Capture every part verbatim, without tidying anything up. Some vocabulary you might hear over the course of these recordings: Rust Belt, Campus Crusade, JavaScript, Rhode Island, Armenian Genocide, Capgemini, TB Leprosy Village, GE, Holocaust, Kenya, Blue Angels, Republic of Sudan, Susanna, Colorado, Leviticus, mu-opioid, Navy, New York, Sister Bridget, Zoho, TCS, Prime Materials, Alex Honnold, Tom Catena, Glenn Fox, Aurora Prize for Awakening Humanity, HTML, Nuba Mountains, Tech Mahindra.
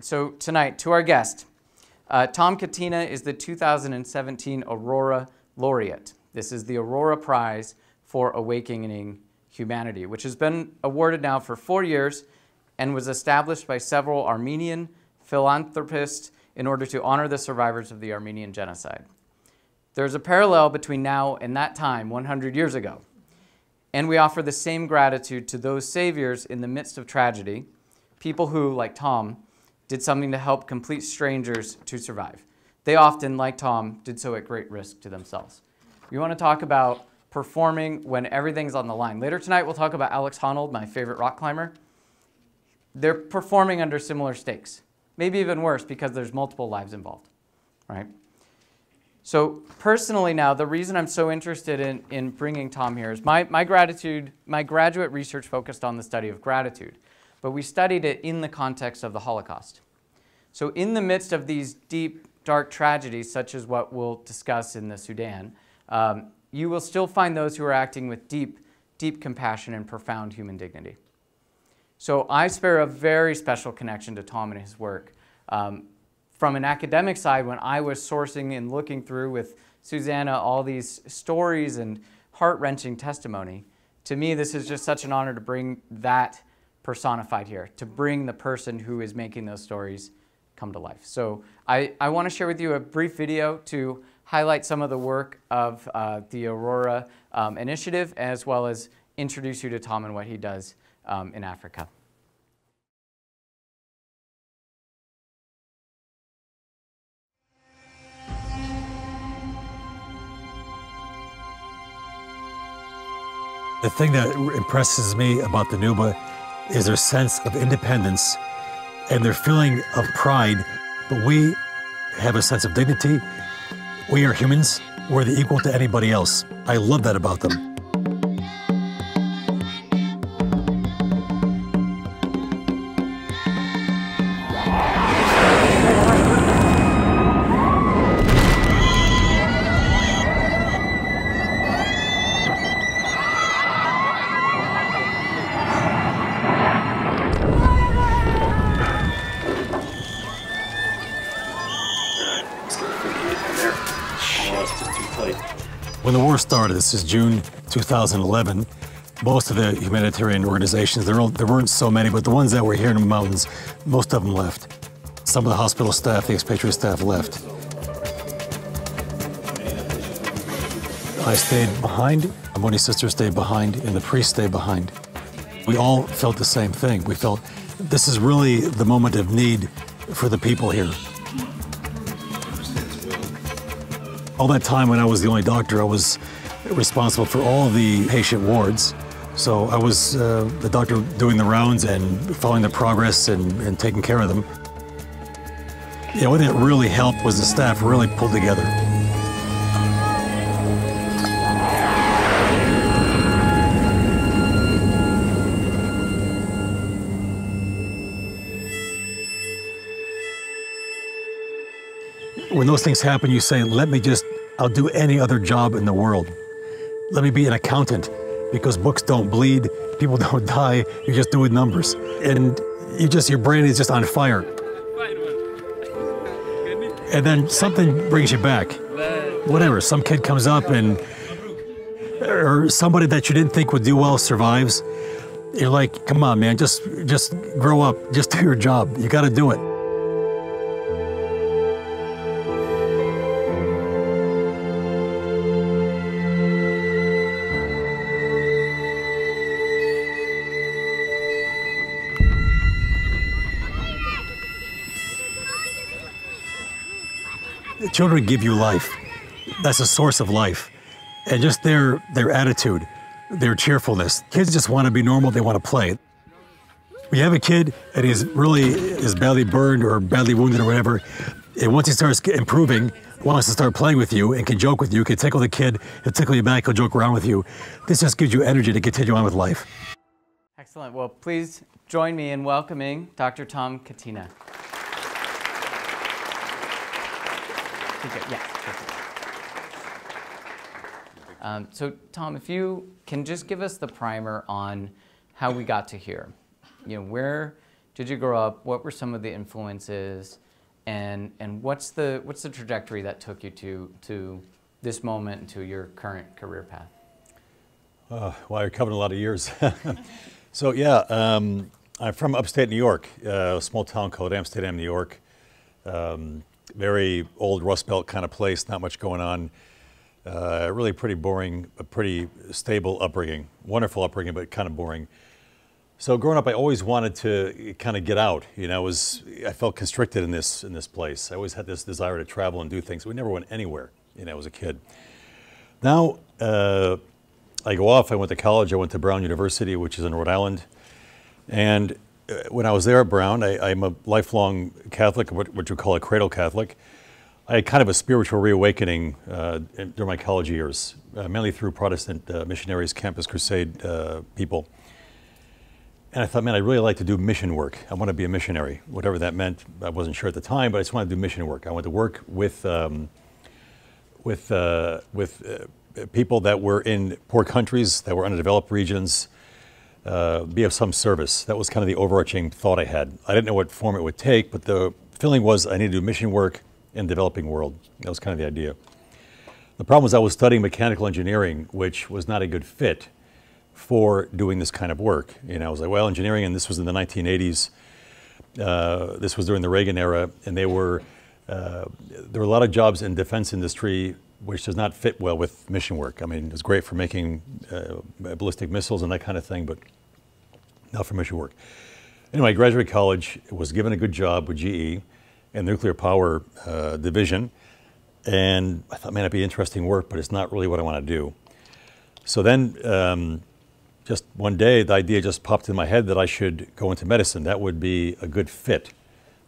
So tonight, to our guest, uh, Tom Catena is the two thousand seventeen Aurora Laureate. This is the Aurora Prize for Awakening Humanity, which has been awarded now for four years and was established by several Armenian philanthropists in order to honor the survivors of the Armenian Genocide. There's a parallel between now and that time, one hundred years ago, and we offer the same gratitude to those saviors in the midst of tragedy, people who, like Tom, did something to help complete strangers to survive. They often, like Tom, did so at great risk to themselves. We want to talk about performing when everything's on the line. Later tonight, we'll talk about Alex Honnold, my favorite rock climber. They're performing under similar stakes, maybe even worse because there's multiple lives involved, right? So personally now, the reason I'm so interested in, in bringing Tom here is my, my gratitude, my graduate research focused on the study of gratitude, but we studied it in the context of the Holocaust. So in the midst of these deep, dark tragedies, such as what we'll discuss in the Sudan, um, you will still find those who are acting with deep, deep compassion and profound human dignity. So I spare a very special connection to Tom and his work. Um, from an academic side, when I was sourcing and looking through with Susanna all these stories and heart-wrenching testimony, to me this is just such an honor to bring that personified here, to bring the person who is making those stories come to life. So I, I want to share with you a brief video to highlight some of the work of uh, the Aurora um, Initiative, as well as introduce you to Tom and what he does Um, in Africa. The thing that impresses me about the Nuba is their sense of independence and their feeling of pride. But we have a sense of dignity. We are humans. We're the equal to anybody else. I love that about them. Started. This is June two thousand eleven. Most of the humanitarian organizations, there weren't so many, but the ones that were here in the mountains, most of them left. Some of the hospital staff, the expatriate staff left. I stayed behind, the Moni sisters stayed behind, and the priests stayed behind. We all felt the same thing. We felt this is really the moment of need for the people here. All that time when I was the only doctor, I was responsible for all the patient wards. So I was uh, the doctor doing the rounds and following the progress and, and taking care of them. The yeah, only thing that really helped was the staff really pulled together. When those things happen, you say, let me just, I'll do any other job in the world. Let me be an accountant, because books don't bleed, people don't die, you're just doing numbers. And you just, your brain is just on fire. And then something brings you back. Whatever, some kid comes up and, or somebody that you didn't think would do well survives. You're like, come on, man, just, just grow up, just do your job, you gotta do it. Children give you life. That's a source of life. And just their, their attitude, their cheerfulness. Kids just want to be normal, they want to play. We have a kid and he's really is badly burned or badly wounded or whatever, and once he starts improving, wants to start playing with you and can joke with you, can tickle the kid, he'll tickle you back, he'll joke around with you. This just gives you energy to continue on with life. Excellent. Well, please join me in welcoming Doctor Tom Catena. Yes. Um, so, Tom, if you can just give us the primer on how we got to here, you know, where did you grow up? What were some of the influences? And, and what's, the, what's the trajectory that took you to, to this moment and to your current career path? Uh, well, I covered a lot of years. So yeah, um, I'm from upstate New York, uh, a small town called Amsterdam, New York. Um, very old Rust Belt kind of place, not much going on. Uh, really pretty boring, a pretty stable upbringing. Wonderful upbringing, but kind of boring. So growing up, I always wanted to kind of get out. You know, I was I felt constricted in this in this place. I always had this desire to travel and do things. We never went anywhere. You know, as a kid. Now uh, I go off. I went to college. I went to Brown University, which is in Rhode Island. And when I was there at Brown, I, I'm a lifelong Catholic, what, what you call a cradle Catholic. I had kind of a spiritual reawakening uh, during my college years, uh, mainly through Protestant uh, missionaries, Campus Crusade uh, people. And I thought, man, I'd really like to do mission work. I want to be a missionary, whatever that meant. I wasn't sure at the time, but I just wanted to do mission work. I wanted to work with um, with uh, with uh, people that were in poor countries, that were underdeveloped regions, uh, be of some service. That was kind of the overarching thought I had. I didn't know what form it would take, but the feeling was I needed to do mission work in the developing world. That was kind of the idea. The problem was I was studying mechanical engineering, which was not a good fit for doing this kind of work. You know, I was like, well, engineering, and this was in the nineteen eighties. Uh, this was during the Reagan era, and they were, uh, there were a lot of jobs in defense industry which does not fit well with mission work. I mean, it was great for making uh, ballistic missiles and that kind of thing, but not for mission work. Anyway, I graduated college, was given a good job with G E and the nuclear power uh, division, and I thought, man, it'd be interesting work, but it's not really what I want to do. So then, um, just one day, the idea just popped in my head that I should go into medicine. That would be a good fit.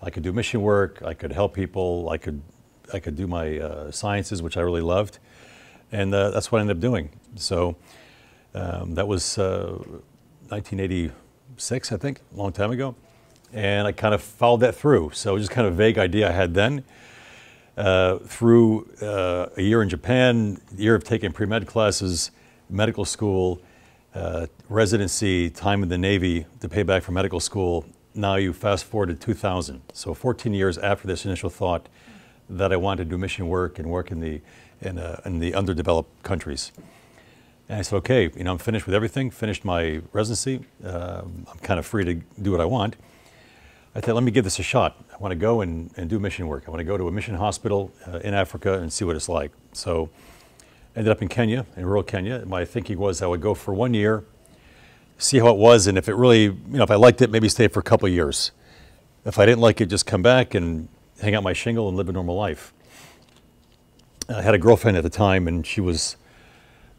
I could do mission work. I could help people. I could, I could do my uh, sciences, which I really loved, and uh, that's what I ended up doing. So um, that was uh, nineteen eighty-six, I think, a long time ago, and I kind of followed that through. So it was just kind of a vague idea I had then. Uh, through uh, a year in Japan, a year of taking pre-med classes, medical school. Uh, residency, time in the Navy to pay back for medical school. Now you fast forward to two thousand. So fourteen years after this initial thought that I wanted to do mission work and work in the, in, uh, in the underdeveloped countries. And I said, okay, you know, I'm finished with everything, finished my residency. Uh, I'm kind of free to do what I want. I thought, let me give this a shot. I want to go and, and do mission work. I want to go to a mission hospital uh, in Africa and see what it's like. So ended up in Kenya, in rural Kenya. My thinking was I would go for one year, see how it was, and if it really, you know, if I liked it, maybe stay for a couple of years. If I didn't like it, just come back and hang out my shingle and live a normal life. I had a girlfriend at the time, and she was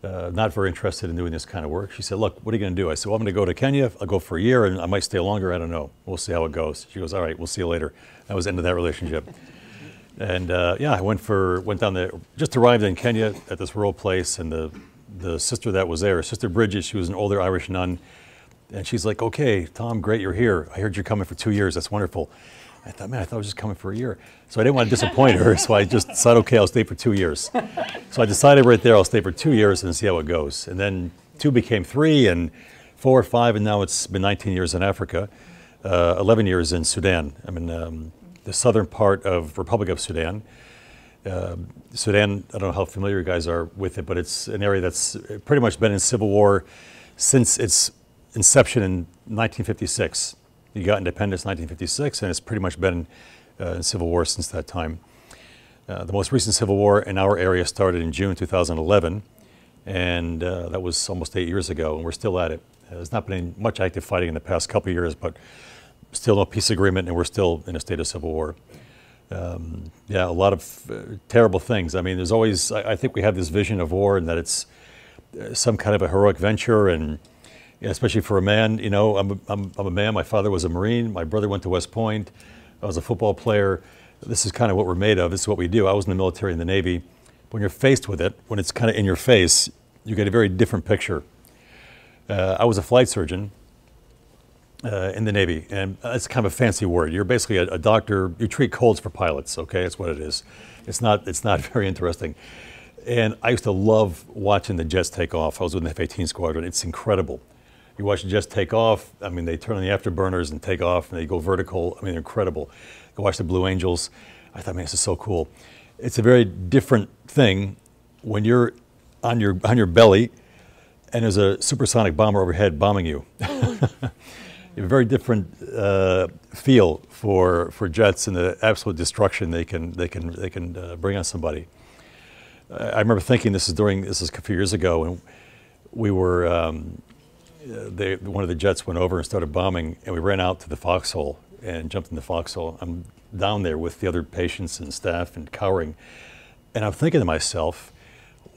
uh, not very interested in doing this kind of work. She said, look, what are you going to do? I said, well, I'm going to go to Kenya. I'll go for a year, and I might stay longer. I don't know. We'll see how it goes. She goes, all right, we'll see you later. That was the end of that relationship. And uh, yeah, I went for, went down there, just arrived in Kenya at this rural place, and the, the sister that was there, Sister Bridget, she was an older Irish nun, and she's like, okay, Tom, great, you're here. I heard you're coming for two years, that's wonderful. I thought, man, I thought I was just coming for a year. So I didn't want to disappoint her, so I just decided, okay, I'll stay for two years. So I decided right there, I'll stay for two years and see how it goes. And then two became three, and four or five, and now it's been nineteen years in Africa, uh, eleven years in Sudan. I mean, um, the southern part of Republic of Sudan. Uh, Sudan, I don't know how familiar you guys are with it, but it's an area that's pretty much been in civil war since its inception in nineteen fifty-six. You got independence in nineteen fifty-six, and it's pretty much been uh, in civil war since that time. Uh, the most recent civil war in our area started in June two thousand eleven, and uh, that was almost eight years ago, and we're still at it. Uh, there's not been much active fighting in the past couple of years, but still no peace agreement, and we're still in a state of civil war. Um, yeah, a lot of uh, terrible things. I mean, there's always, I, I think we have this vision of war and that it's uh, some kind of a heroic venture, and you know, especially for a man, you know, I'm a, I'm, I'm a man, my father was a Marine, my brother went to West Point, I was a football player. This is kind of what we're made of, this is what we do. I was in the military and the Navy. When you're faced with it, when it's kind of in your face, you get a very different picture. Uh, I was a flight surgeon. Uh, in the Navy, and it's kind of a fancy word. You're basically a, a doctor. You treat colds for pilots, okay? That's what it is. It's not, it's not very interesting. And I used to love watching the jets take off. I was with the F eighteen squadron. It's incredible. You watch it just take off. I mean, they turn on the afterburners and take off, and they go vertical. I mean, they're incredible. Go watch the Blue Angels. I thought, man, this is so cool. It's a very different thing when you're on your on your belly, and there's a supersonic bomber overhead bombing you. A very different uh, feel for for jets and the absolute destruction they can they can they can uh, bring on somebody. I remember thinking this is during this is a few years ago, and we were um, they one of the jets went over and started bombing, and we ran out to the foxhole and jumped in the foxhole. I'm down there with the other patients and staff and cowering, and I'm thinking to myself,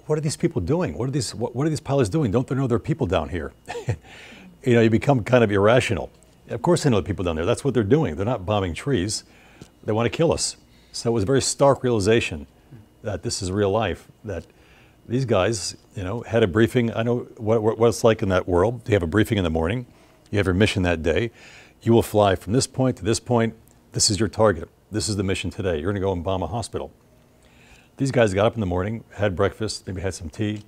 what are these people doing? What are these what, what are these pilots doing? Don't they know there are people down here? You know, you become kind of irrational. Of course they know the people down there. That's what they're doing. They're not bombing trees. They want to kill us. So it was a very stark realization that this is real life, that these guys, you know, had a briefing. I know what, what it's like in that world. You have a briefing in the morning. You have your mission that day. You will fly from this point to this point. This is your target. This is the mission today. You're going to go and bomb a hospital. These guys got up in the morning, had breakfast, maybe had some tea,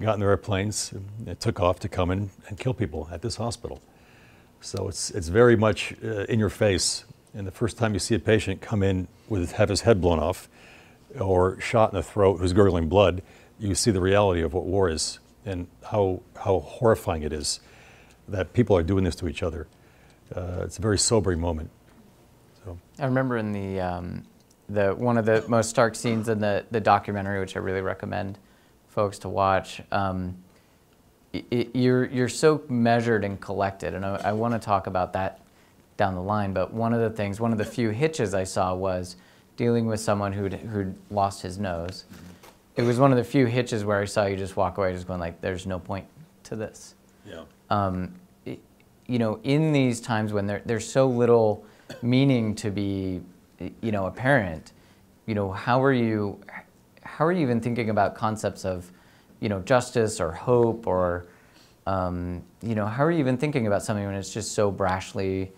got in their airplanes and took off to come in and kill people at this hospital. So it's, it's very much uh, in your face. And the first time you see a patient come in with have his head blown off or shot in the throat who's gurgling blood, you see the reality of what war is and how, how horrifying it is that people are doing this to each other. Uh, it's a very sobering moment. So. I remember in the, um, the, one of the most stark scenes in the, the documentary, which I really recommend folks to watch, um, it, you're, you're so measured and collected. And I, I want to talk about that down the line, but one of the things, one of the few hitches I saw was dealing with someone who'd, who'd lost his nose. It was one of the few hitches where I saw you just walk away just going like, there's no point to this. Yeah. Um, it, you know, in these times when there, there's so little meaning to be, you know, apparent, you know, how are you, how are you even thinking about concepts of, you know, justice or hope or, um, you know, how are you even thinking about something when it's just so brashly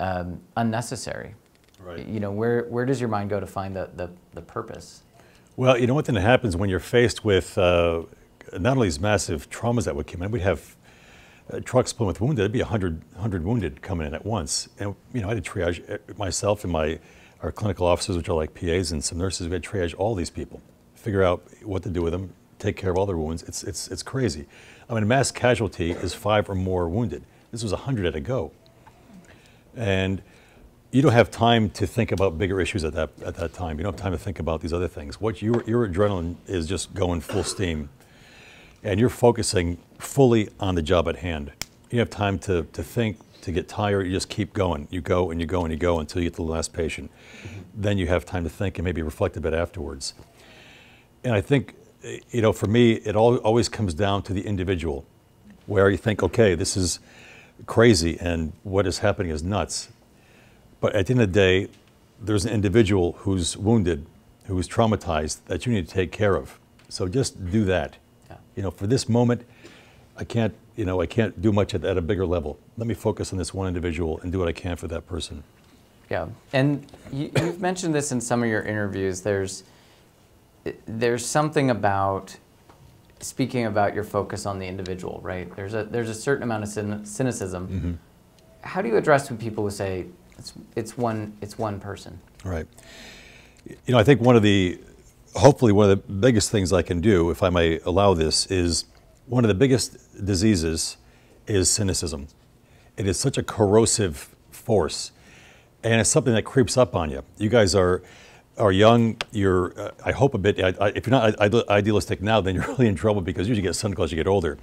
um, unnecessary? Right. You know, where where does your mind go to find the the, the purpose? Well, you know, one thing that happens when you're faced with uh, not only these massive traumas that would come in, we'd have uh, trucks full with wounded. There'd be a hundred hundred wounded coming in at once, and you know, I had to triage myself and my. Our clinical officers, which are like P As and some nurses, we had to triage all these people, figure out what to do with them, take care of all their wounds. It's, it's, it's crazy. I mean, a mass casualty is five or more wounded. This was a hundred at a go. And you don't have time to think about bigger issues at that, at that time. You don't have time to think about these other things. What your, your adrenaline is just going full steam, and you're focusing fully on the job at hand. You have time to, to think, to get tired, you just keep going. You go and you go and you go until you get to the last patient. Mm-hmm. Then you have time to think and maybe reflect a bit afterwards. And I think, you know, for me, it all, always comes down to the individual, where you think, okay, this is crazy and what is happening is nuts. But at the end of the day, there's an individual who's wounded, who's traumatized, that you need to take care of. So just do that. Yeah. You know, for this moment, I can't, you know, I can't do much at, at a bigger level. Let me focus on this one individual and do what I can for that person. Yeah, and you, you've mentioned this in some of your interviews. There's, there's something about speaking about your focus on the individual, right? There's a there's a certain amount of cyn cynicism. Mm-hmm. How do you address when people who say it's it's one it's one person? Right. You know, I think one of the hopefully one of the biggest things I can do, if I may allow this, is one of the biggest diseases is cynicism. It is such a corrosive force, and it's something that creeps up on you. You guys are are young. You're, uh, I hope, a bit. I, I, if you're not idealistic now, then you're really in trouble, because usually you get cynical as you get older.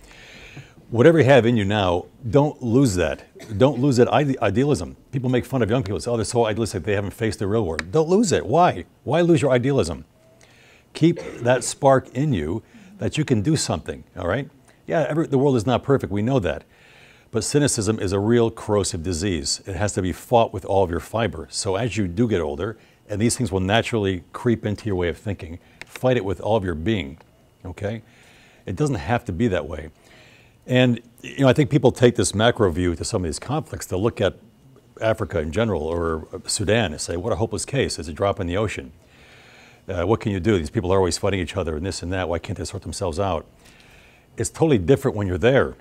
Whatever you have in you now, don't lose that. Don't lose that ide idealism. People make fun of young people. Say, "Oh, they're so idealistic. They haven't faced the real world." Don't lose it. Why? Why lose your idealism? Keep that spark in you that you can do something. All right. Yeah, every, the world is not perfect, we know that. But cynicism is a real corrosive disease. It has to be fought with all of your fiber. So as you do get older, and these things will naturally creep into your way of thinking, fight it with all of your being, okay? It doesn't have to be that way. And you know, I think people take this macro view to some of these conflicts. They'll look at Africa in general or Sudan and say, what a hopeless case, it's a drop in the ocean. Uh, what can you do? These people are always fighting each other and this and that. Why can't they sort themselves out? It's totally different when you're there.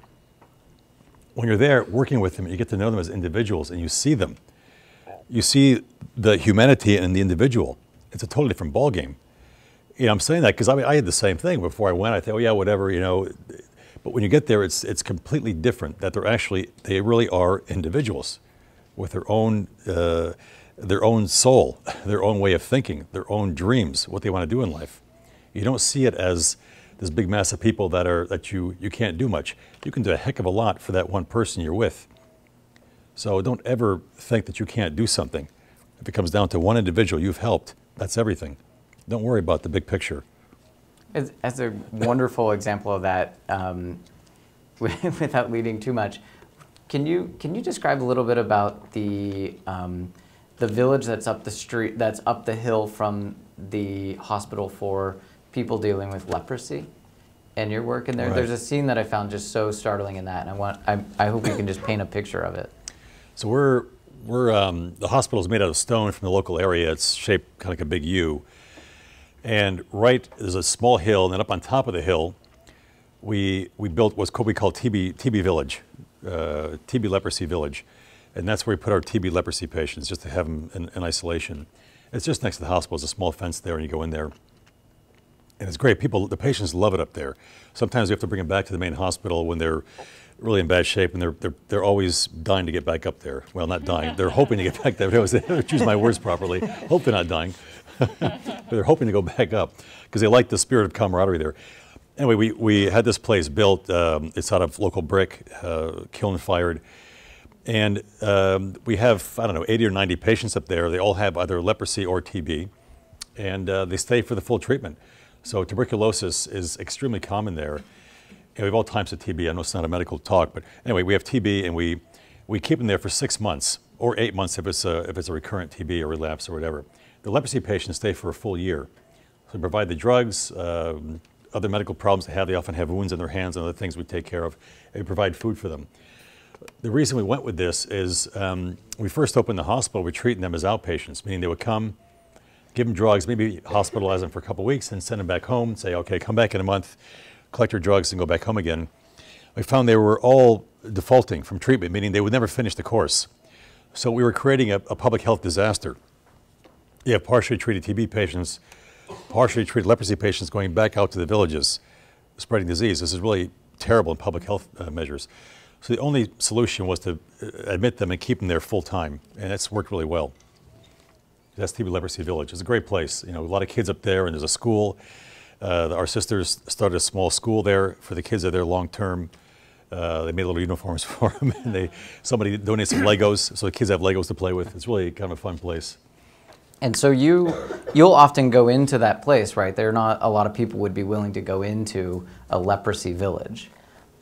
when you're there working with them, you get to know them as individuals, and you see them. You see the humanity in the individual. It's a totally different ballgame. You know, I'm saying that because I mean, I had the same thing before I went. I thought, oh yeah, whatever, you know. But when you get there, it's it's completely different. That they're actually, they really are individuals, with their own uh, their own soul, their own way of thinking, their own dreams, what they want to do in life. You don't see it as this big mass of people that are that you you can't do much. You can do a heck of a lot for that one person you're with. So don't ever think that you can't do something. If it comes down to one individual you've helped, that's everything. Don't worry about the big picture. As, as a wonderful example of that, um, without leading too much, can you can you describe a little bit about the um, the village that's up the street, that's up the hill from the hospital for people dealing with leprosy, and your work in there? Right. There's a scene that I found just so startling in that, and I want I, I hope you can just paint a picture of it. So we're we're um, the hospital is made out of stone from the local area. It's shaped kind of like a big U. And right, there's a small hill, and then up on top of the hill, we we built what's called, we call T B T B Village, uh, T B Leprosy Village, and that's where we put our T B leprosy patients, just to have them in, in isolation. It's just next to the hospital. There's a small fence there, and you go in there, and it's great. People, the patients love it up there. Sometimes we have to bring them back to the main hospital when they're really in bad shape, and they're they're they're always dying to get back up there. Well, not dying. They're hoping to get back there. I choose my words properly. Hope they're not dying. They're hoping to go back up because they like the spirit of camaraderie there. Anyway, we, we had this place built. Um, it's out of local brick, uh, kiln fired. And um, we have, I don't know, eighty or ninety patients up there. They all have either leprosy or T B, and uh, they stay for the full treatment. So tuberculosis is extremely common there. And we have all types of T B. I know it's not a medical talk, but anyway, we have T B, and we, we keep them there for six months or eight months if it's a, if it's a recurrent T B or relapse or whatever. The leprosy patients stay for a full year. So we provide the drugs, uh, other medical problems they have. They often have wounds in their hands and other things we take care of. And we provide food for them. The reason we went with this is um, we first opened the hospital, we're treating them as outpatients, meaning they would come, give them drugs, maybe hospitalize them for a couple weeks and send them back home and say, okay, come back in a month, collect your drugs and go back home again. We found they were all defaulting from treatment, meaning they would never finish the course. So we were creating a, a public health disaster. You have partially treated T B patients, partially treated leprosy patients going back out to the villages, spreading disease. This is really terrible in public health uh, measures. So the only solution was to admit them and keep them there full time, and that's worked really well. That's T B Leprosy Village. It's a great place. You know, a lot of kids up there, and there's a school. Uh, our sisters started a small school there for the kids that are there long term. Uh, they made little uniforms for them, and they somebody donated some Legos, so the kids have Legos to play with. It's really kind of a fun place. And so you, you'll often go into that place, right? There are not a lot of people would be willing to go into a leprosy village.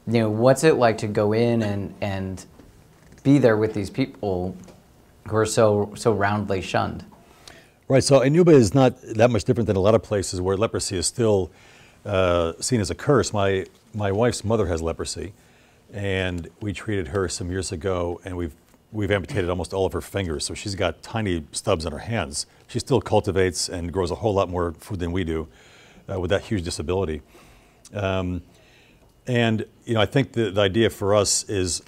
You know, what's it like to go in and, and be there with these people who are so, so roundly shunned? Right, so Nuba is not that much different than a lot of places where leprosy is still uh, seen as a curse. My, my wife's mother has leprosy, and we treated her some years ago, and we've We've amputated almost all of her fingers, so she's got tiny stubs on her hands. She still cultivates and grows a whole lot more food than we do uh, with that huge disability. Um, and you know, I think the, the idea for us is,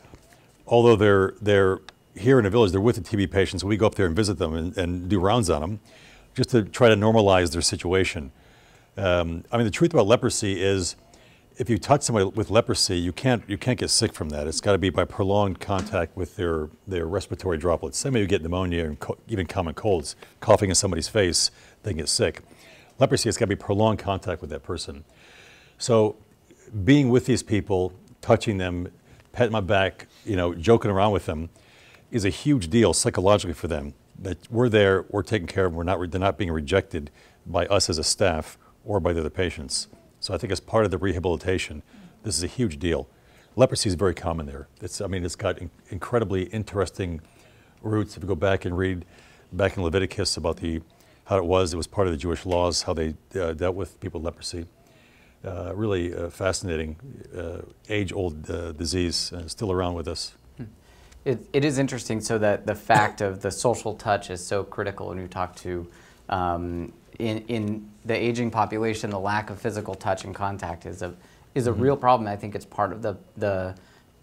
although they're, they're here in a village, they're with the T B patients, we go up there and visit them and, and do rounds on them, just to try to normalize their situation. Um, I mean, the truth about leprosy is, if you touch somebody with leprosy, you can't, you can't get sick from that. It's got to be by prolonged contact with their, their respiratory droplets. Some of you get pneumonia and co even common colds. Coughing in somebody's face, they can get sick. Leprosy, it's got to be prolonged contact with that person. So being with these people, touching them, patting my back, you know, joking around with them is a huge deal psychologically for them. That we're there, we're taking care of them, we're not, they're not being rejected by us as a staff or by the other patients. So I think as part of the rehabilitation, this is a huge deal. Leprosy is very common there. It's, I mean, it's got in incredibly interesting roots. If you go back and read back in Leviticus about the, how it was, it was part of the Jewish laws, how they uh, dealt with people with leprosy. Uh, really uh, fascinating, uh, age-old uh, disease, and it's still around with us. It, it is interesting, so that the fact of the social touch is so critical, and you talk to um, In, in the aging population, the lack of physical touch and contact is a, is a mm-hmm. real problem. I think it's part of the, the,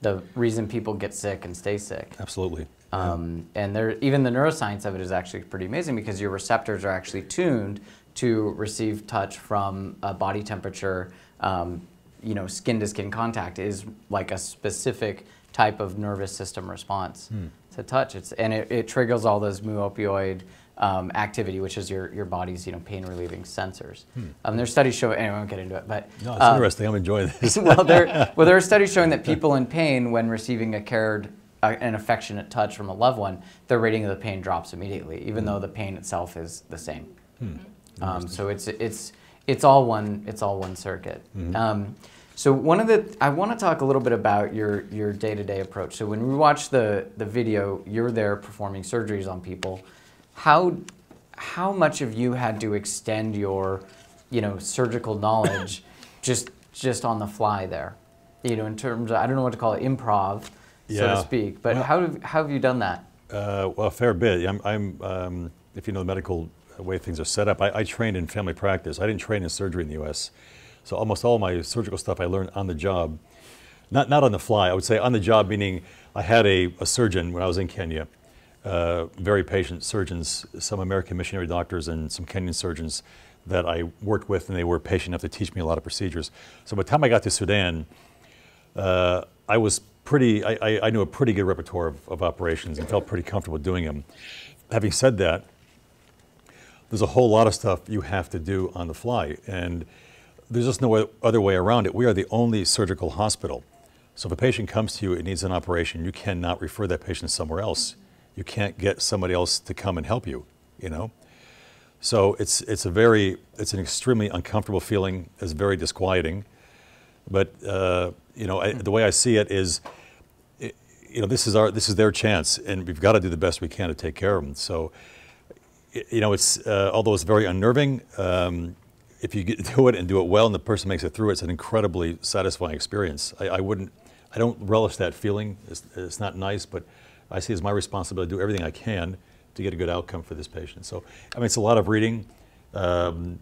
the reason people get sick and stay sick. Absolutely. Um, yeah. And there, even the neuroscience of it is actually pretty amazing, because your receptors are actually tuned to receive touch from a body temperature. Um, you know, skin-to-skin contact is like a specific type of nervous system response hmm. to touch. It's, and it, it triggers all those mu-opioid um, activity, which is your, your body's, you know, pain-relieving sensors. Hmm. Um, there's studies showing, anyway, I won't get into it, but... No, it's um, interesting. I'm enjoying this. well, there, well, there are studies showing that people in pain, when receiving a cared, uh, an affectionate touch from a loved one, their rating of the pain drops immediately, even hmm. though the pain itself is the same. Hmm. Um, so it's, it's, it's, all one, it's all one circuit. Mm-hmm. um, so one of the, I want to talk a little bit about your, your day-to-day approach. So when we watch the, the video, you're there performing surgeries on people. How, how much have you had to extend your, you know, surgical knowledge just, just on the fly there? You know, in terms of, I don't know what to call it, improv, yeah. so to speak. But well, how, have, how have you done that? Uh, well, a fair bit. I'm, I'm um, if you know the medical way things are set up. I, I trained in family practice. I didn't train in surgery in the U S So almost all my surgical stuff I learned on the job. Not, not on the fly, I would say on the job, meaning I had a, a surgeon when I was in Kenya, uh, very patient surgeons, some American missionary doctors and some Kenyan surgeons that I worked with, and they were patient enough to teach me a lot of procedures. So by the time I got to Sudan, uh, I was pretty, I, I, I knew a pretty good repertoire of, of operations and felt pretty comfortable doing them. Having said that, there's a whole lot of stuff you have to do on the fly, and there's just no other way around it. We are the only surgical hospital. So if a patient comes to you, it needs an operation, you cannot refer that patient somewhere else. You can't get somebody else to come and help you, you know? So it's, it's a very, it's an extremely uncomfortable feeling. It's very disquieting. But, uh, you know, I, the way I see it is, it, you know, this is our, this is their chance, and we've got to do the best we can to take care of them. So, you know, it's, uh, although it's very unnerving, um, if you get, do it and do it well and the person makes it through, it's an incredibly satisfying experience. I, I wouldn't, I don't relish that feeling. It's, it's not nice, but I see it as my responsibility to do everything I can to get a good outcome for this patient. So, I mean, it's a lot of reading. Um,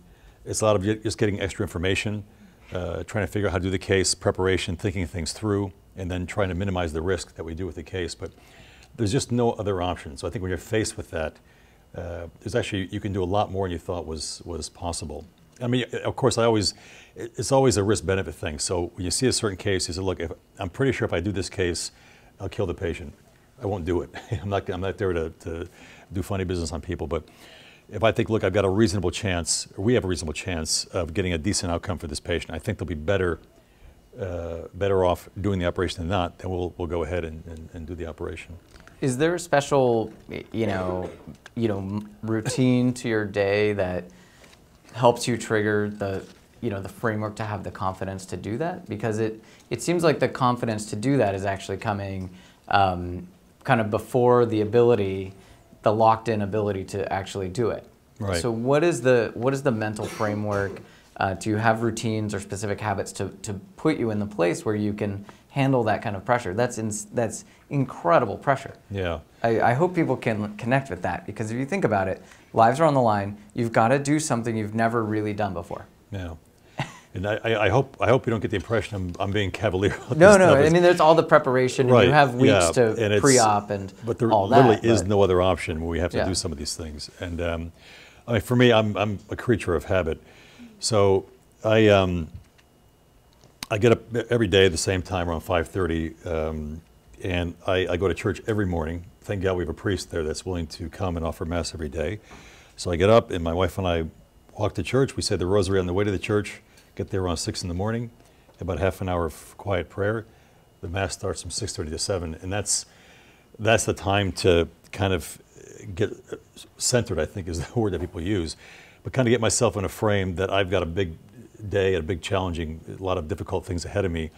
it's a lot of just getting extra information, uh, trying to figure out how to do the case, preparation, thinking things through, and then trying to minimize the risk that we do with the case. But there's just no other option. So I think when you're faced with that, Uh, there's actually, you can do a lot more than you thought was, was possible. I mean, of course, I always, it's always a risk-benefit thing. So when you see a certain case, you say, look, if, I'm pretty sure if I do this case, I'll kill the patient. I won't do it. I'm not, I'm not there to, to do funny business on people. But if I think, look, I've got a reasonable chance, or we have a reasonable chance of getting a decent outcome for this patient, I think they'll be better, uh, better off doing the operation than not, then we'll, we'll go ahead and, and, and do the operation. Is there a special, you know, you know, routine to your day that helps you trigger the, you know, the framework to have the confidence to do that? Because it, it seems like the confidence to do that is actually coming um, kind of before the ability, the locked-in ability to actually do it. Right. So what is the, what is the mental framework? Uh, do you have routines or specific habits to, to put you in the place where you can handle that kind of pressure? That's in, that's incredible pressure. Yeah. I, I hope people can connect with that, because if you think about it, lives are on the line. You've got to do something you've never really done before. Yeah. And I, I hope I hope you don't get the impression I'm, I'm being cavalier. No, no. I mean, there's all the preparation. Right. And you have weeks yeah. to and pre-op and but there all literally that, is but, no other option when we have to yeah. do some of these things. And um, I mean, for me, I'm I'm a creature of habit, so I. Um, I get up every day at the same time, around five thirty, um, and I, I go to church every morning. Thank God we have a priest there that's willing to come and offer Mass every day. So I get up, and my wife and I walk to church. We say the rosary on the way to the church, get there around six in the morning, about half an hour of quiet prayer. The Mass starts from six thirty to seven, and that's, that's the time to kind of get centered, I think is the word that people use, but kind of get myself in a frame that I've got a big day, a big challenging, a lot of difficult things ahead of me.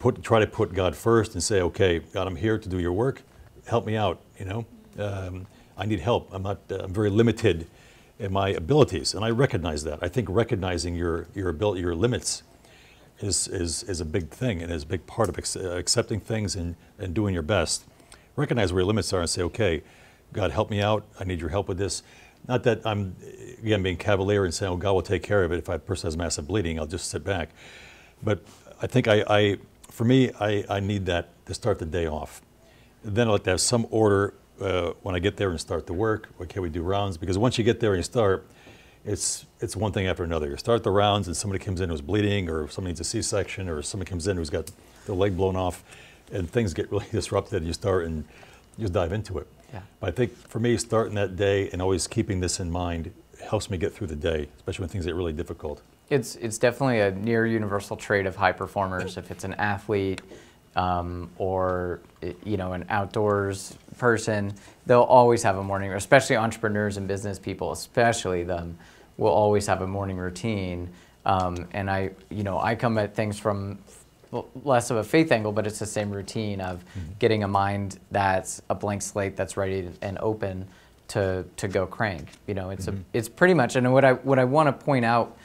Put, try to put God first and say, okay, God, I'm here to do your work. Help me out, you know? Um, I need help. I'm not, uh, I'm very limited in my abilities, and I recognize that. I think recognizing your, your ability, your limits is, is, is a big thing, and is a big part of ac accepting things and, and doing your best. Recognize where your limits are and say, okay, God, help me out. I need your help with this. Not that I'm, again, being cavalier and saying, oh, God will take care of it. If a person has massive bleeding, I'll just sit back. But I think I, I, for me, I, I need that to start the day off. Then I like to have some order uh, when I get there and start the work. Or can we do rounds? Because once you get there and you start, it's it's one thing after another. You start the rounds and somebody comes in who's bleeding, or somebody needs a C-section, or somebody comes in who's got their leg blown off, and things get really disrupted. You start and you just dive into it. Yeah. But I think for me, starting that day and always keeping this in mind helps me get through the day, especially when things get really difficult. It's it's definitely a near universal trait of high performers. If it's an athlete um, or you know an outdoors person, they'll always have a morning. Especially entrepreneurs and business people, especially them, will always have a morning routine. Um, and I you know I come at things from less of a faith angle, but it's the same routine of mm-hmm. getting a mind that's a blank slate, that's ready and open to to go crank. You know, it's mm-hmm. a it's pretty much. And what I what I want to point out.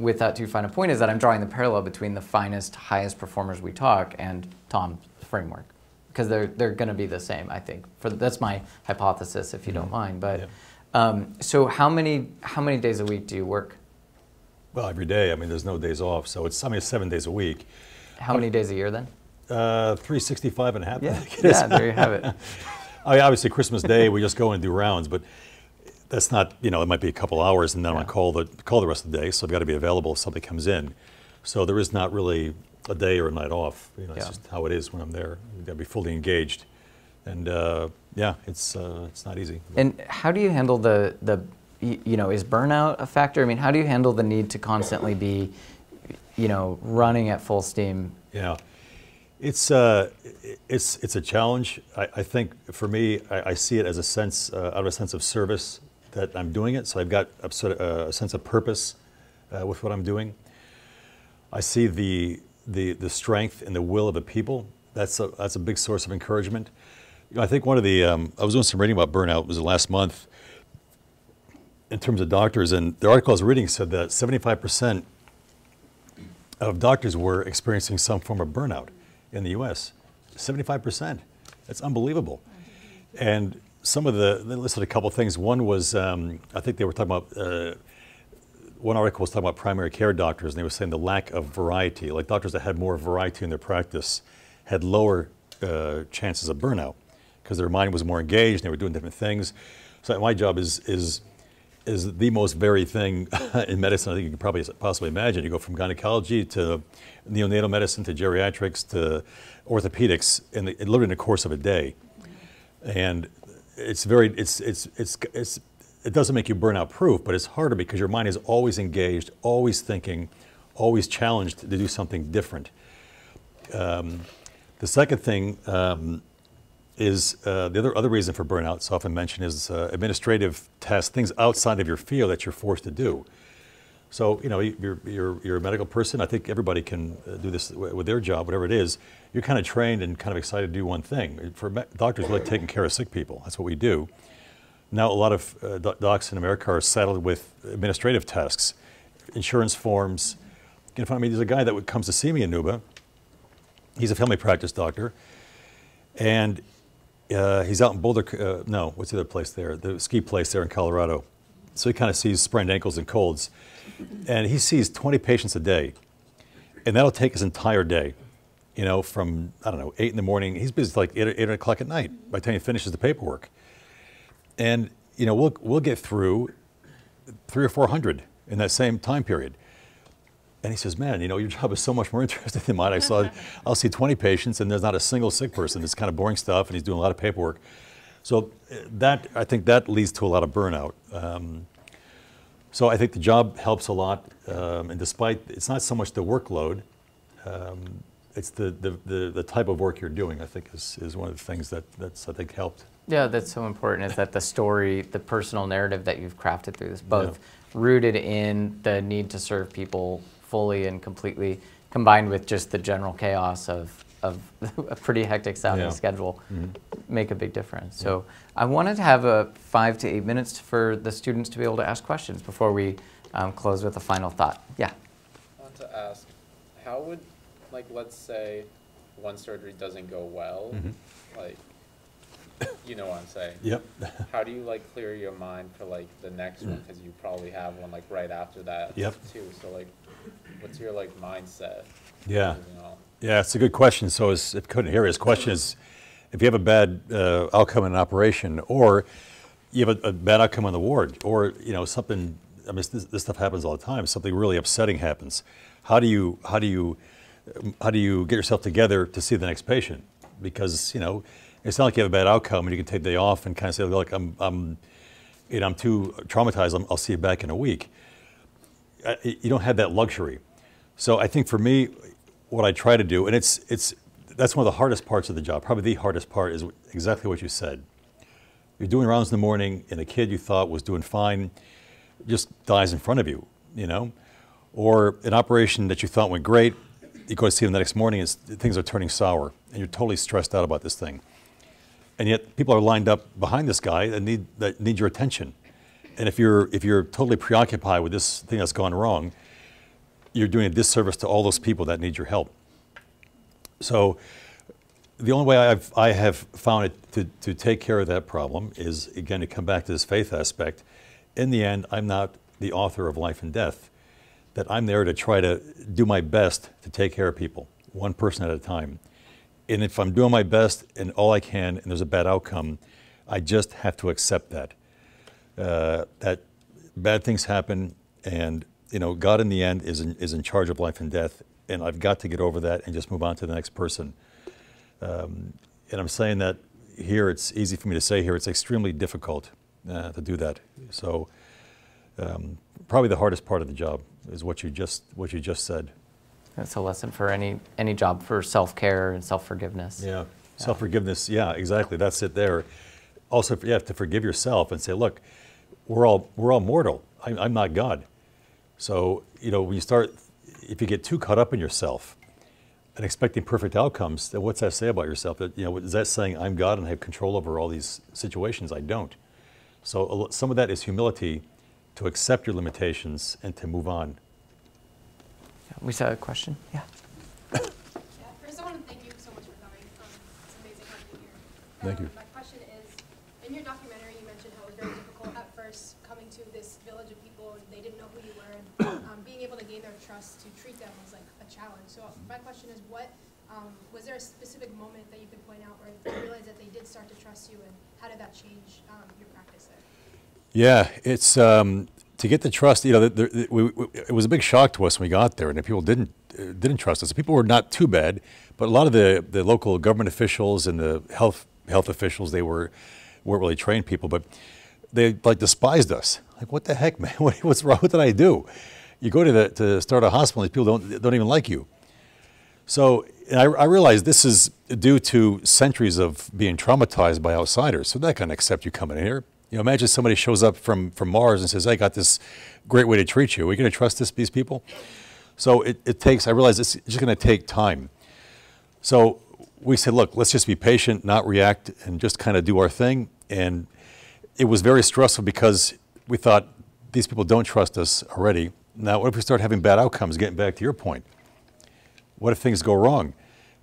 Without too fine a point is that I'm drawing the parallel between the finest, highest performers we talk and Tom's framework, because they're they're going to be the same, I think. For that's my hypothesis, if you mm-hmm. don't mind. But yeah. um, so how many how many days a week do you work? Well, every day. I mean, there's no days off, so it's I mean, it's seven days a week. How um, many days a year then? Uh, three sixty-five and a half. Yeah, yeah, there you have it. I mean, obviously, Christmas Day we just go and do rounds, but. That's not, you know, it might be a couple hours and then yeah. I'm gonna call the, call the rest of the day, so I've got to be available if something comes in. So there is not really a day or a night off. You know, yeah. It's just how it is when I'm there. You've got to be fully engaged. And uh, yeah, it's, uh, it's not easy. And how do you handle the, the, you know, is burnout a factor? I mean, how do you handle the need to constantly be, you know, running at full steam? Yeah, it's, uh, it's, it's a challenge. I, I think for me, I, I see it as a sense, uh, out of a sense of service. That I'm doing it, so I've got a, sort of a sense of purpose uh, with what I'm doing. I see the, the the strength and the will of the people. That's a that's a big source of encouragement. You know, I think one of the um, I was doing some reading about burnout. It was last month in terms of doctors, and the article I was reading said that seventy-five percent of doctors were experiencing some form of burnout in the U S seventy-five percent. That's unbelievable, and. Some of the, they listed a couple of things. One was, um, I think they were talking about, uh, one article was talking about primary care doctors, and they were saying the lack of variety, like doctors that had more variety in their practice had lower uh, chances of burnout because their mind was more engaged and they were doing different things. So my job is, is, is the most varied thing in medicine I think you could probably possibly imagine. You go from gynecology to neonatal medicine to geriatrics to orthopedics in, the, literally in the course of a day. And It's very, it's, it's, it's, it's, it doesn't make you burnout proof, but it's harder because your mind is always engaged, always thinking, always challenged to do something different. Um, the second thing um, is, uh, the other, other reason for burnout, it's often mentioned, is uh, administrative tasks, things outside of your field that you're forced to do. So, you know, you're, you're, you're a medical person. I think everybody can do this with their job, whatever it is. You're kind of trained and kind of excited to do one thing. For doctors, we like taking care of sick people. That's what we do. Now a lot of uh, docs in America are saddled with administrative tasks, insurance forms. You know, I mean, there's a guy that comes to see me in Nuba. He's a family practice doctor. And uh, he's out in Boulder. Uh, no, what's the other place there? The ski place there in Colorado. So he kind of sees sprained ankles and colds. And he sees twenty patients a day, and that'll take his entire day, you know, from, I don't know, eight in the morning. He's busy like eight, eight o'clock at night by the time he finishes the paperwork. And, you know, we'll, we'll get through three or four hundred in that same time period. And he says, man, you know, your job is so much more interesting than mine. I saw, I'll see twenty patients, and there's not a single sick person. It's kind of boring stuff, and he's doing a lot of paperwork. So that, I think that leads to a lot of burnout. Um, So I think the job helps a lot, um, and despite, it's not so much the workload, um, it's the, the, the, the type of work you're doing, I think, is, is one of the things that, that's, I think, helped. Yeah, that's so important, is that the story, the personal narrative that you've crafted through this, both yeah. rooted in the need to serve people fully and completely, combined with just the general chaos of, of a pretty hectic sounding yeah. schedule, mm-hmm. make a big difference. Yeah. So I wanted to have a five to eight minutes for the students to be able to ask questions before we um, close with a final thought. Yeah. I want to ask, how would, like, let's say one surgery doesn't go well, mm-hmm. like, you know what I'm saying? Yep. How do you, like, clear your mind for, like, the next mm-hmm. one? Because you probably have one, like, right after that, yep. too. So, like, what's your, like, mindset? Yeah. You know? Yeah, it's a good question. So as, if you couldn't hear, his question is, if you have a bad uh, outcome in an operation, or you have a, a bad outcome on the ward, or you know something, I mean, this, this stuff happens all the time, something really upsetting happens. How do you, how do you, how do you get yourself together to see the next patient? Because, you know, it's not like you have a bad outcome and you can take the day off and kind of say, look, I'm, I'm, you know, I'm too traumatized, I'm, I'll see you back in a week. I, you don't have that luxury. So I think for me, what I try to do, and it's, it's, that's one of the hardest parts of the job, probably the hardest part is exactly what you said. You're doing rounds in the morning and a kid you thought was doing fine just dies in front of you, you know? Or an operation that you thought went great, you go to see them the next morning and things are turning sour and you're totally stressed out about this thing. And yet people are lined up behind this guy that need, that need your attention. And if you're, if you're totally preoccupied with this thing that's gone wrong, you're doing a disservice to all those people that need your help. So the only way I've, I have found it to, to take care of that problem is, again, to come back to this faith aspect. In the end, I'm not the author of life and death, that I'm there to try to do my best to take care of people, one person at a time. And if I'm doing my best and all I can and there's a bad outcome, I just have to accept that. Uh, that bad things happen, and you know, God in the end is in, is in charge of life and death, and I've got to get over that and just move on to the next person. Um, and I'm saying that here, it's easy for me to say here, it's extremely difficult uh, to do that. So um, probably the hardest part of the job is what you just, what you just said. That's a lesson for any, any job, for self-care and self-forgiveness. Yeah, yeah. self-forgiveness, yeah, exactly, that's it there. Also, you have to forgive yourself and say, look, we're all, we're all mortal, I, I'm not God. So, you know, when you start, if you get too caught up in yourself and expecting perfect outcomes, then what's that say about yourself? That, you know, is that saying I'm God and I have control over all these situations? I don't. So some of that is humility to accept your limitations and to move on. We saw a question, yeah. Yeah, first I want to thank you so much for coming. Um, it's amazing having you here. Thank um, you. My question is, in your documentary you mentioned how it was very difficult at first coming to this village of people and they didn't know who you were, and um, being able to gain their trust to treat them was like a challenge. So my question is, what um, was there a specific moment that you could point out where you realized that they did start to trust you, and how did that change um, your practice there? Yeah, it's... Um, To get the trust, you know, the, the, we, we, it was a big shock to us when we got there, and the people didn't uh, didn't trust us. The people were not too bad, but a lot of the, the local government officials and the health health officials, they were weren't really trained people, but they like despised us. Like, what the heck, man? What, what's wrong? What did I do? You go to the, to start a hospital, and these people don't don't even like you. So and I, I realized this is due to centuries of being traumatized by outsiders. So they're not going to accept you coming in here. You know, imagine somebody shows up from, from Mars and says, I got this great way to treat you. Are we going to trust this, these people? So it, it takes, I realize it's just going to take time. So we said, look, let's just be patient, not react, and just kind of do our thing. And it was very stressful because we thought, these people don't trust us already. Now, what if we start having bad outcomes, getting back to your point? What if things go wrong?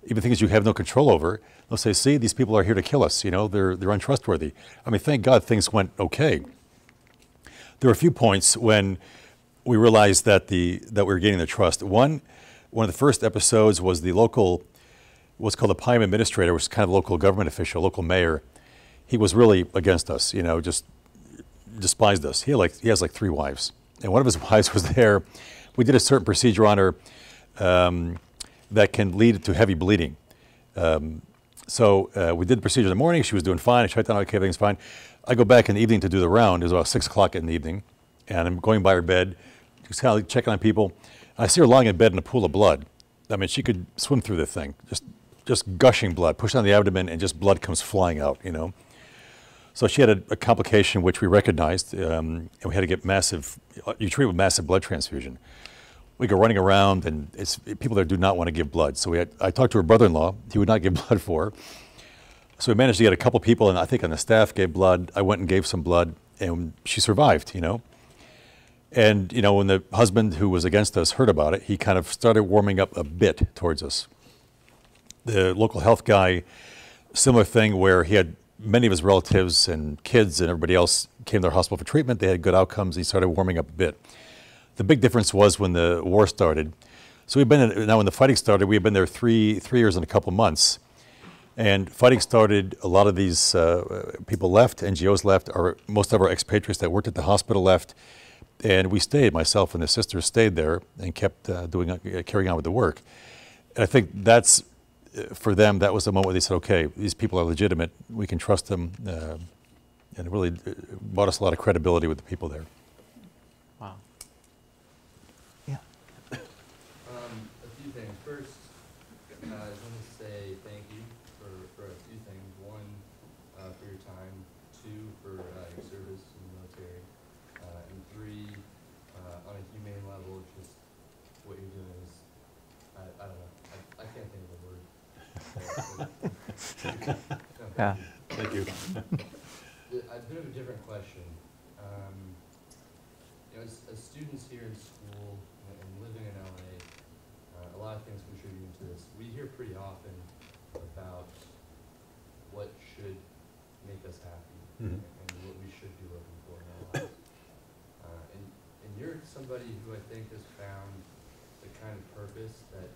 Even things you have no control over, they'll say, see, these people are here to kill us, you know, they're, they're untrustworthy. I mean, thank God things went okay. There were a few points when we realized that, the, that we were gaining their trust. One, one of the first episodes was the local, what's called the P I M administrator, which is kind of a local government official, local mayor. He was really against us, you know, just despised us. He, had like, he has like three wives, and one of his wives was there. We did a certain procedure on her, um, that can lead to heavy bleeding. Um, so uh, we did the procedure in the morning. She was doing fine. I checked out, okay, everything's fine. I go back in the evening to do the round. It was about six o'clock in the evening. And I'm going by her bed, just kind of like checking on people. I see her lying in bed in a pool of blood. I mean, she could swim through the thing, just, just gushing blood, push on the abdomen, and just blood comes flying out, you know? So she had a, a complication which we recognized, um, and we had to get massive, you treat with massive blood transfusion. We go running around, and it's people that do not want to give blood. So we had, I talked to her brother-in-law. He would not give blood for her. So we managed to get a couple people, and I think on the staff gave blood. I went and gave some blood, and she survived, you know. And, you know, when the husband who was against us heard about it, he kind of started warming up a bit towards us. The local health guy, similar thing where he had many of his relatives and kids and everybody else came to their hospital for treatment. They had good outcomes. He started warming up a bit. The big difference was when the war started, So we've been, now when the fighting started, we've been there three, three years and a couple months. And fighting started, a lot of these uh, people left, N G Os left, our, most of our expatriates that worked at the hospital left. And we stayed, myself and the sisters stayed there and kept uh, doing, uh, carrying on with the work. And I think that's, for them, that was the moment where they said, okay, these people are legitimate, we can trust them. Uh, and it really brought us a lot of credibility with the people there. Wow. Yeah. Um, a few things. First, uh, I just want to say thank you for, for a few things. One, uh, for your time. Two, for uh, your service in the military. Uh, and three, uh, on a humane level, just what you're doing is, I, I don't know, I, I can't think of a word. No, thank yeah. You. Thank you. A bit of a different question. Um, you know, as, as students here in school and living in L A, uh, a lot of things contributing to this. We hear pretty often about what should make us happy, mm-hmm. and what we should be looking for in our lives. Uh, and, and you're somebody who I think has found the kind of purpose that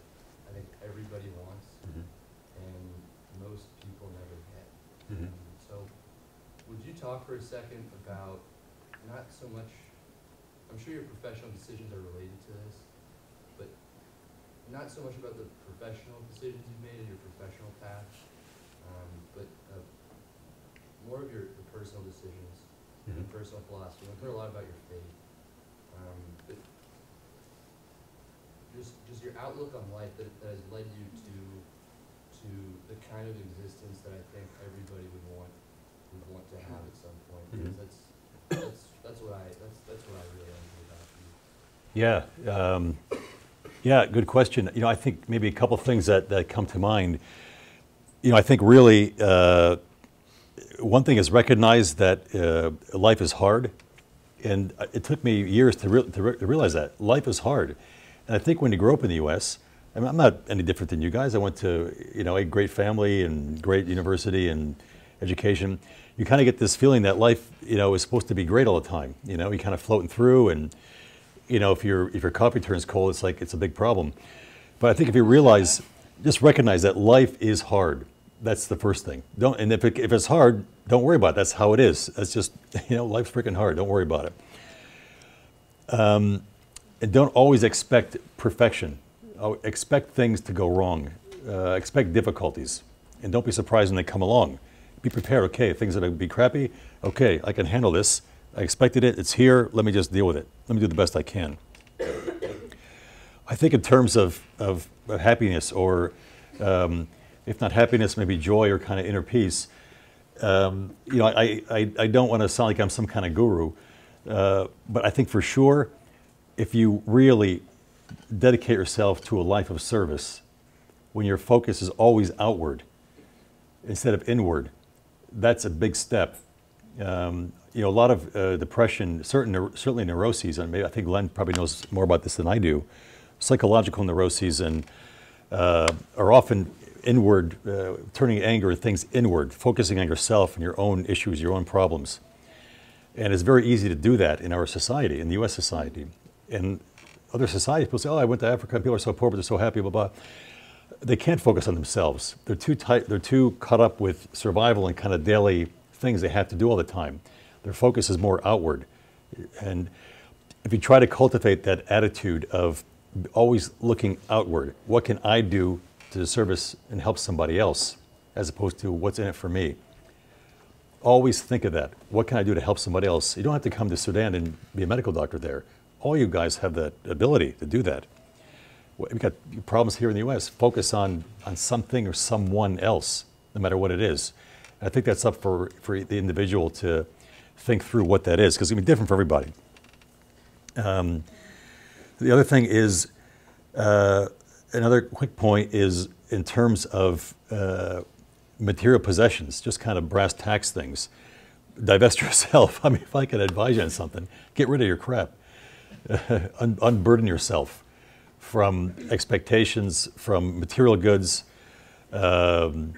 I think everybody wants, mm-hmm. and most people never get. Mm-hmm. um, so. Would you talk for a second about not so much, I'm sure your professional decisions are related to this, but not so much about the professional decisions you've made in your professional path, um, but uh, more of your, your personal decisions, mm-hmm. your personal philosophy. I've heard a lot about your faith, um, but just, just your outlook on life that, that has led you to, to the kind of existence that I think everybody would want. We want to have at some point, because that's, that's, that's what I, that's, that's what I really enjoy about you. Yeah, um, yeah, good question. You know, I think maybe a couple things that, that come to mind. You know, I think really uh, one thing is recognize that uh, life is hard, and it took me years to, re to, re to realize that. Life is hard, and I think when you grow up in the U S, I mean, I'm not any different than you guys. I went to, you know, a great family and great university and education, you kind of get this feeling that life, you know, is supposed to be great all the time. You know, you're kind of floating through, and you know, if your if your coffee turns cold, it's like it's a big problem. But I think if you realize, just recognize that life is hard. That's the first thing. Don't, and if it, if it's hard, don't worry about it. That's how it is. That's just, you know, life's freaking hard. Don't worry about it. Um, and don't always expect perfection. Expect things to go wrong. Uh, expect difficulties, and don't be surprised when they come along. Be prepared, okay, things that are going to be crappy, okay, I can handle this, I expected it, it's here, let me just deal with it. Let me do the best I can. I think in terms of, of, of happiness, or um, if not happiness, maybe joy or kind of inner peace, um, you know, I, I, I don't want to sound like I'm some kind of guru, uh, but I think for sure, if you really dedicate yourself to a life of service, when your focus is always outward instead of inward, that's a big step. Um, you know, a lot of uh, depression, certain, certainly neuroses, and maybe I think Glenn probably knows more about this than I do, psychological neuroses and, uh, are often inward, uh, turning anger, things inward, focusing on yourself and your own issues, your own problems. And it's very easy to do that in our society, in the U S society. And other societies, people say, oh, I went to Africa, people are so poor, but they're so happy, blah, blah. They can't focus on themselves. They're too tight, they're too caught up with survival and kind of daily things they have to do all the time. Their focus is more outward. And if you try to cultivate that attitude of always looking outward, what can I do to service and help somebody else, as opposed to what's in it for me? Always think of that. What can I do to help somebody else? You don't have to come to Sudan and be a medical doctor there. All you guys have that ability to do that. We've got problems here in the U S. Focus on, on something or someone else, no matter what it is. I think that's up for, for the individual to think through what that is, because it's going to be different for everybody. Um, the other thing is, uh, another quick point is in terms of uh, material possessions, just kind of brass tacks things. Divest yourself. I mean, if I could advise you on something, get rid of your crap. Un unburden yourself from expectations, from material goods, um,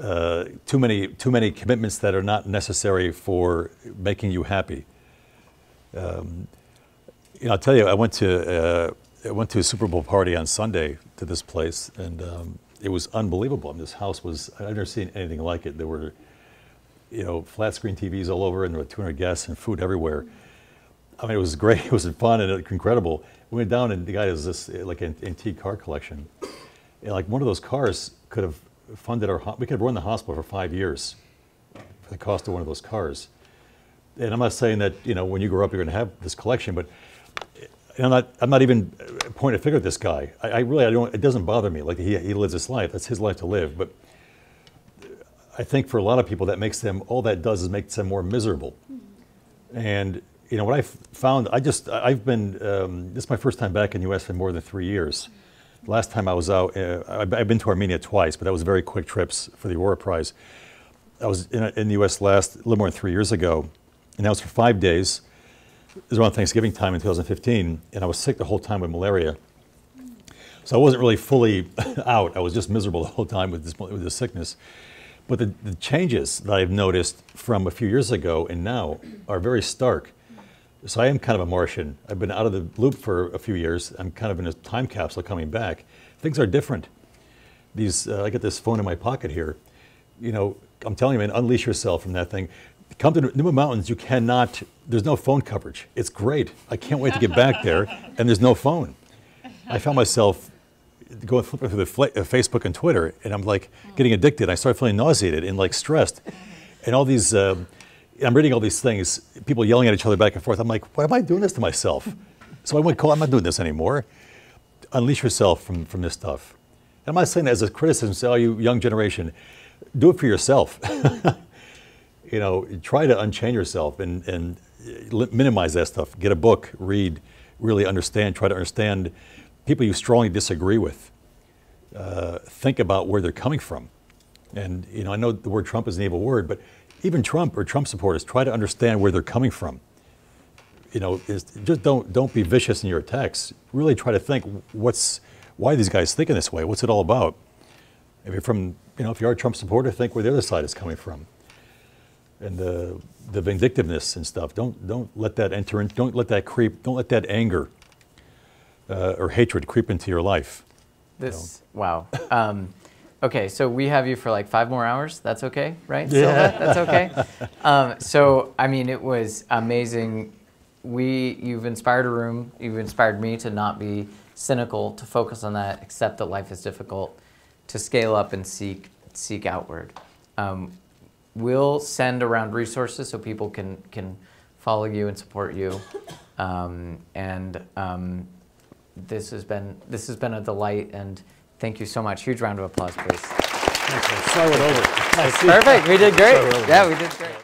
uh, too many too many commitments that are not necessary for making you happy. Um, you know, I'll tell you, I went to uh, I went to a Super Bowl party on Sunday to this place, and um, it was unbelievable. I mean, this house was, I've never seen anything like it. There were, you know, flat screen T Vs all over, and there were two hundred guests and food everywhere. I mean, it was great. It was fun and incredible. We went down, and the guy has this, like, an antique car collection. And, like, one of those cars could have funded our, we could have run the hospital for five years for the cost of one of those cars. And I'm not saying that, you know, when you grow up, you're going to have this collection, but I'm not, I'm not even pointing a finger at this guy. I, I really, I don't, it doesn't bother me. Like, he, he lives his life. That's his life to live. But I think for a lot of people, that makes them, all that does is makes them more miserable. Mm-hmm. And, you know, what I found, I just, I've been, um, this is my first time back in the U S in more than three years. Last time I was out, uh, I've been to Armenia twice, but that was very quick trips for the Aurora Prize. I was in, in the U S last, a little more than three years ago, and that was for five days. It was around Thanksgiving time in two thousand fifteen, and I was sick the whole time with malaria. So I wasn't really fully out. I was just miserable the whole time with this, with this sickness. But the, the changes that I've noticed from a few years ago and now are very stark. So I am kind of a Martian. I've been out of the loop for a few years. I'm kind of in a time capsule coming back. Things are different. These, uh, I get this phone in my pocket here. You know, I'm telling you, man, unleash yourself from that thing. Come to Nuba Mountains, you cannot, there's no phone coverage. It's great. I can't wait to get back there, and there's no phone. I found myself going flipping through the Facebook and Twitter, and I'm like getting addicted. I started feeling nauseated and like stressed. And all these, uh, I'm reading all these things, people yelling at each other back and forth. I'm like, why am I doing this to myself? So I went, I'm not doing this anymore. Unleash yourself from, from this stuff. And I'm not saying that as a criticism, say, oh, you young generation, do it for yourself. You know, try to unchain yourself and, and minimize that stuff. Get a book, read, really understand, try to understand people you strongly disagree with. Uh, think about where they're coming from. And, you know, I know the word Trump is an evil word, but even Trump or Trump supporters, try to understand where they're coming from. You know, is, just don't, don't be vicious in your attacks. Really try to think, what's, why are these guys thinking this way? What's it all about? If you're from, you know, if you are a Trump supporter, think where the other side is coming from. And the, the vindictiveness and stuff, don't, don't let that enter in, don't let that creep, don't let that anger uh, or hatred creep into your life. This, you know? Wow. Um, Okay, so we have you for like five more hours. That's okay, right? Yeah. Silva? That's okay. Um, so, I mean, it was amazing. We, you've inspired a room. You've inspired me to not be cynical, to focus on that, accept that life is difficult, to scale up and seek, seek outward. Um, we'll send around resources so people can, can follow you and support you. Um, and um, this has been, this has been a delight. And thank you so much. Huge round of applause, please. Thank you. Slow it over. Nice. Perfect. We did great. Yeah, we did great.